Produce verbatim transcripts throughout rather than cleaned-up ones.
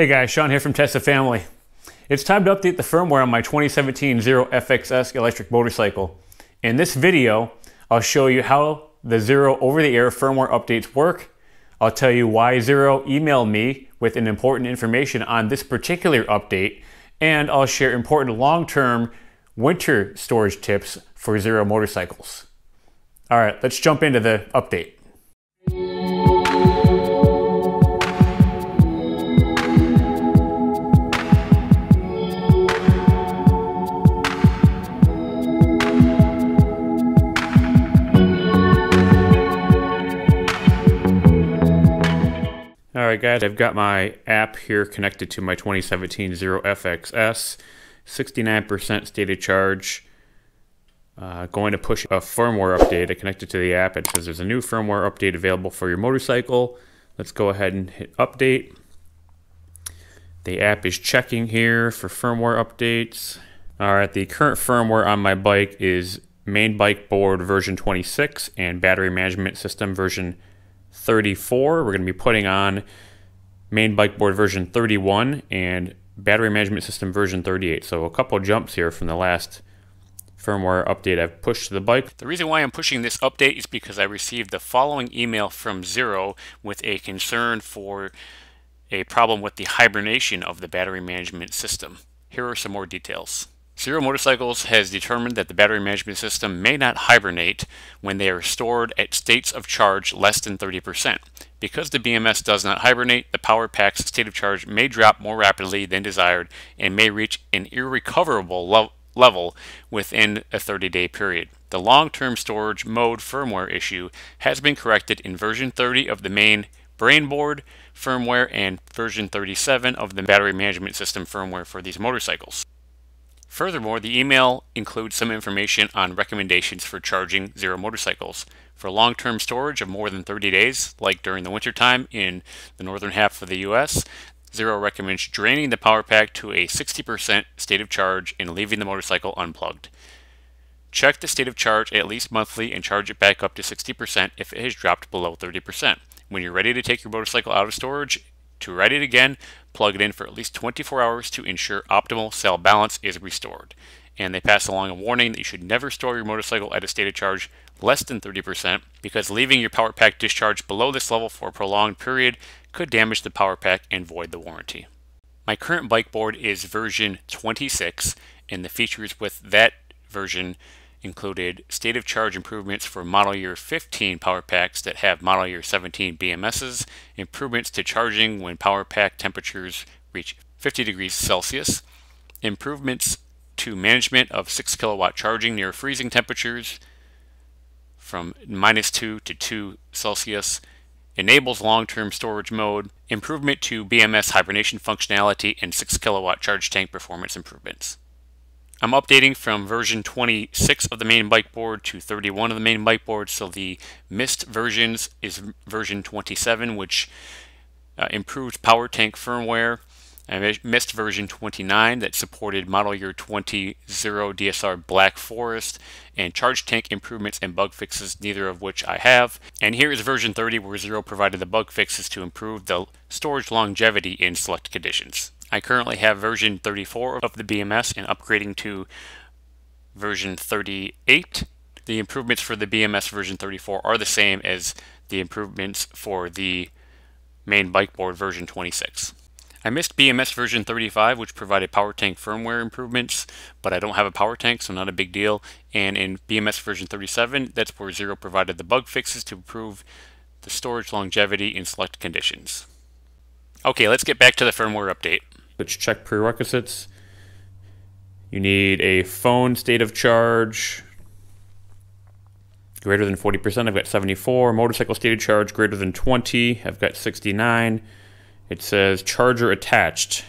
Hey guys, Sean here from Tesla Family. It's time to update the firmware on my twenty seventeen Zero F X S electric motorcycle. In this video, I'll show you how the Zero over-the-air firmware updates work. I'll tell you why Zero emailed me with an important information on this particular update, and I'll share important long-term winter storage tips for Zero motorcycles. All right, let's jump into the update. All right, guys, I've got my app here connected to my twenty seventeen Zero F X S, sixty-nine percent state of charge. Uh, going to push a firmware update. I connected to the app. It says there's a new firmware update available for your motorcycle. Let's go ahead and hit update. The app is checking here for firmware updates. All right, the current firmware on my bike is main bike board version twenty-six and battery management system version thirty-four. We're going to be putting on main bike board version thirty-one and battery management system version thirty-eight. So a couple jumps here from the last firmware update I've pushed to the bike. The reason why I'm pushing this update is because I received the following email from Zero with a concern for a problem with the hibernation of the battery management system. Here are some more details. Zero Motorcycles has determined that the battery management system may not hibernate when they are stored at states of charge less than thirty percent. Because the B M S does not hibernate, the power pack's state of charge may drop more rapidly than desired and may reach an irrecoverable level level within a thirty-day period. The long-term storage mode firmware issue has been corrected in version thirty of the main brain board firmware and version thirty-seven of the battery management system firmware for these motorcycles. Furthermore, the email includes some information on recommendations for charging Zero motorcycles. For long-term storage of more than thirty days, like during the wintertime in the northern half of the U S, Zero recommends draining the power pack to a sixty percent state of charge and leaving the motorcycle unplugged. Check the state of charge at least monthly and charge it back up to sixty percent if it has dropped below thirty percent. When you're ready to take your motorcycle out of storage, to ride it again, plug it in for at least twenty-four hours to ensure optimal cell balance is restored. And they pass along a warning that you should never store your motorcycle at a state of charge less than thirty percent, because leaving your power pack discharged below this level for a prolonged period could damage the power pack and void the warranty. My current bike board is version twenty-six, and the features with that version included state of charge improvements for model year fifteen power packs that have model year seventeen B M Ses, improvements to charging when power pack temperatures reach fifty degrees Celsius, improvements to management of six kilowatt charging near freezing temperatures from minus two to two Celsius, enables long-term storage mode, improvement to B M S hibernation functionality, and six kilowatt charge tank performance improvements. I'm updating from version twenty-six of the main bike board to thirty-one of the main bike board, so the missed versions is version twenty-seven, which uh, improves power tank firmware. I missed version twenty-nine that supported model year twenty Zero D S R Black Forest and charge tank improvements and bug fixes, neither of which I have. And here is version thirty, where Zero provided the bug fixes to improve the storage longevity in select conditions. I currently have version thirty-four of the B M S and upgrading to version thirty-eight. The improvements for the B M S version thirty-four are the same as the improvements for the main bike board version twenty-six. I missed B M S version thirty-five, which provided power tank firmware improvements, but I don't have a power tank, so not a big deal. And in B M S version thirty-seven, that's where Zero provided the bug fixes to improve the storage longevity in select conditions. Okay, let's get back to the firmware update. Let's check prerequisites. You need a phone state of charge greater than forty percent. I've got seventy-four. Motorcycle state of charge greater than twenty. I've got sixty-nine. It says charger attached.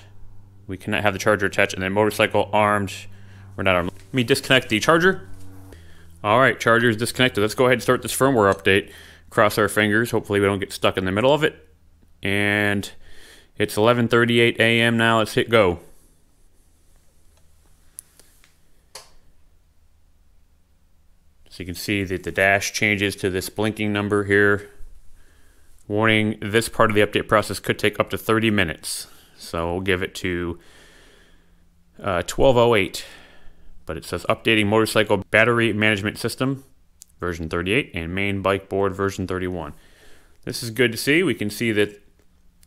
We cannot have the charger attached, and then motorcycle armed. We're not armed. Let me disconnect the charger. All right, charger is disconnected. Let's go ahead and start this firmware update. Cross our fingers. Hopefully we don't get stuck in the middle of it. And it's eleven thirty-eight A M now. Let's hit go. So you can see that the dash changes to this blinking number here. Warning, this part of the update process could take up to thirty minutes. So we'll give it to uh, twelve oh eight. But it says updating motorcycle battery management system version thirty-eight and main bike board version thirty-one. This is good to see. We can see that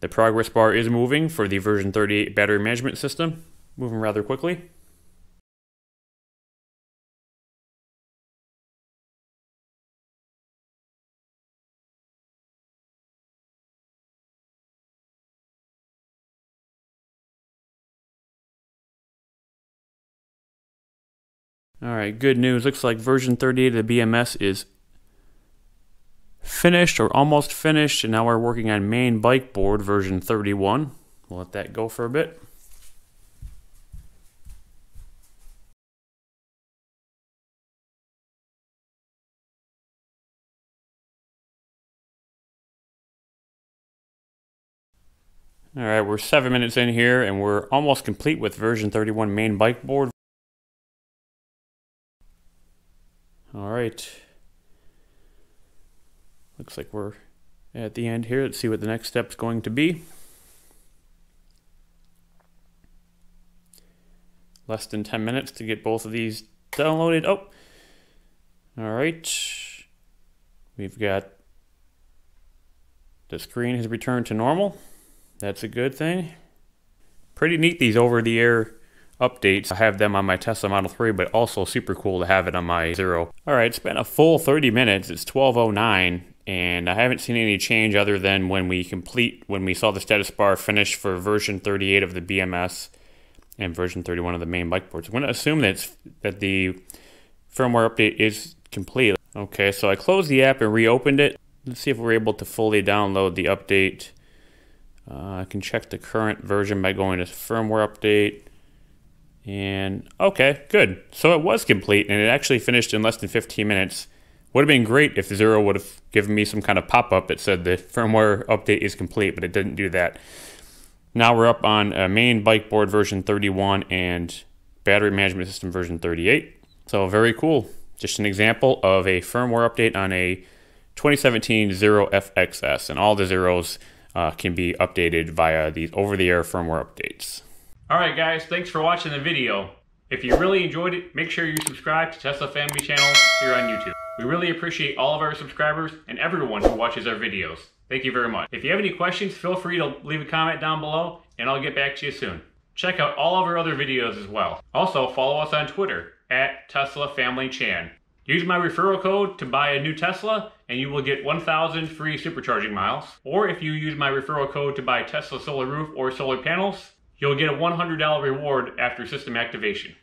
the progress bar is moving for the version thirty-eight battery management system, moving rather quickly. All right, good news. Looks like version thirty-eight of the B M S is finished or almost finished, and now we're working on main bike board version thirty-one. We'll let that go for a bit. All right, we're seven minutes in here, and we're almost complete with version thirty-one main bike board. All right, looks like we're at the end here. Let's see what the next step's going to be. Less than ten minutes to get both of these downloaded. Oh, all right. We've got the screen has returned to normal. That's a good thing. Pretty neat, these over-the-air updates. I have them on my Tesla Model three, but also super cool to have it on my Zero. All right, it's been a full thirty minutes. It's twelve oh nine, and I haven't seen any change other than when we complete, when we saw the status bar finish for version thirty-eight of the B M S and version thirty-one of the main bike board. So I'm going to assume that it's, that the firmware update is complete. Okay, so I closed the app and reopened it. Let's see if we're able to fully download the update. Uh, I can check the current version by going to firmware update. And okay, good. So it was complete, and it actually finished in less than fifteen minutes. Would have been great if Zero would have given me some kind of pop-up that said the firmware update is complete, but it didn't do that. Now we're up on uh, main bike board version thirty-one and battery management system version thirty-eight. So very cool. Just an example of a firmware update on a twenty seventeen Zero F X S, and all the Zeros uh, can be updated via these over-the-air firmware updates. Alright guys, thanks for watching the video. If you really enjoyed it, make sure you subscribe to Tesla Family channel here on YouTube. We really appreciate all of our subscribers and everyone who watches our videos. Thank you very much. If you have any questions, feel free to leave a comment down below and I'll get back to you soon. Check out all of our other videos as well. Also, follow us on Twitter at Tesla Family Chan. Use my referral code to buy a new Tesla and you will get one thousand free supercharging miles. Or if you use my referral code to buy Tesla Solar Roof or solar panels, you'll get a one hundred dollar reward after system activation.